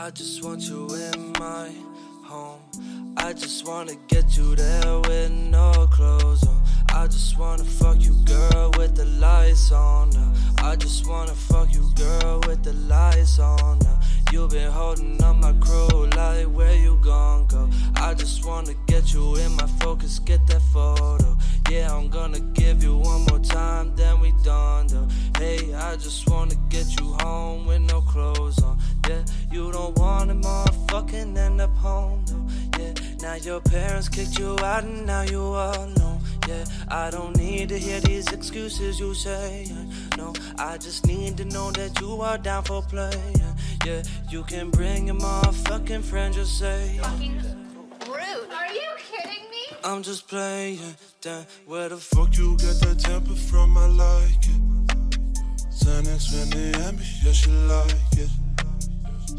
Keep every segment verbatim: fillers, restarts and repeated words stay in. I just want you in my home. I just wanna get you there with no clothes on. I just wanna fuck you, girl, with the lights on now. I just wanna fuck you, girl, with the lights on now. You've been holding on my crew like where you gon' go. I just wanna get you in my focus, get that photo. Yeah, I'm gonna give you one more time, then we done though. Hey, I just wanna get you home with no clothes on. Yeah, you don't wanna motherfucking end up home though. Yeah, now your parents kicked you out and now you alone. Yeah, I don't need to hear these excuses you say. No, I just need to know that you are down for playing. Yeah, you can bring your motherfucking friend, just say fucking rude. Are you kidding me? I'm just playing. Damn, where the fuck you get that temper from? I like it. Xanax when they at me, yeah, she like it.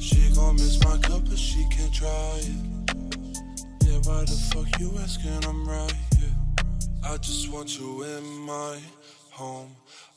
She gon' miss my cup, but she can't try it. Yeah, why the fuck you asking? I'm right here. I just want you in my home.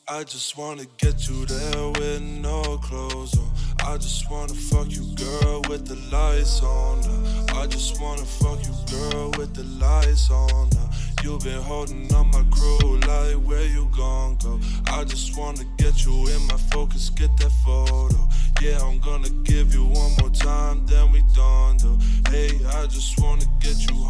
I just wanna get you there with no clothes on. I just wanna fuck you, girl, with the lights on now. I just wanna fuck you, girl, with the lights on now. You've been holding on my crew like where you gon' go. I just wanna get you in my focus, get that photo. Yeah, I'm gonna give you one more time, then we done though. Hey, I just wanna get you